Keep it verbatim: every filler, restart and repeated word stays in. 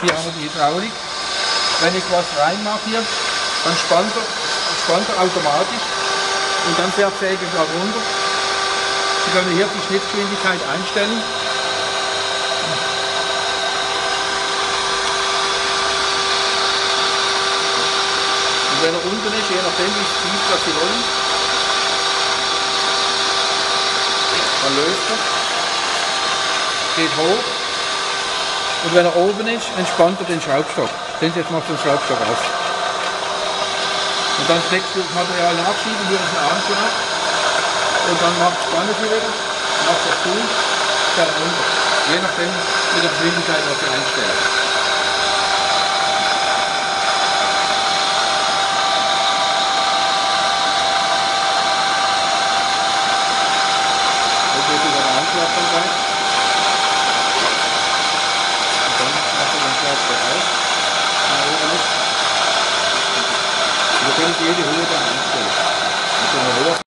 hier haben wir die Hydraulik. Wenn ich was reinmache hier, dann spannt er, spannt er automatisch und dann fährt die Säge gerade runter. Sie können hier die Schnittgeschwindigkeit einstellen. Und wenn er unten ist, je nachdem wie tief das Sie wollen, dann löst er, geht hoch, und wenn er oben ist, entspannt er den Schraubstock. Sehen Sie, jetzt macht er den Schraubstock auf. Und dann steckst du das Material nachschieben, hier ist ein Armschlag, und dann macht Spanne sie wieder, macht das zu, fährt runter. Je nachdem mit der Geschwindigkeit, was Sie einstellen. Jede Höhe dann einstellen.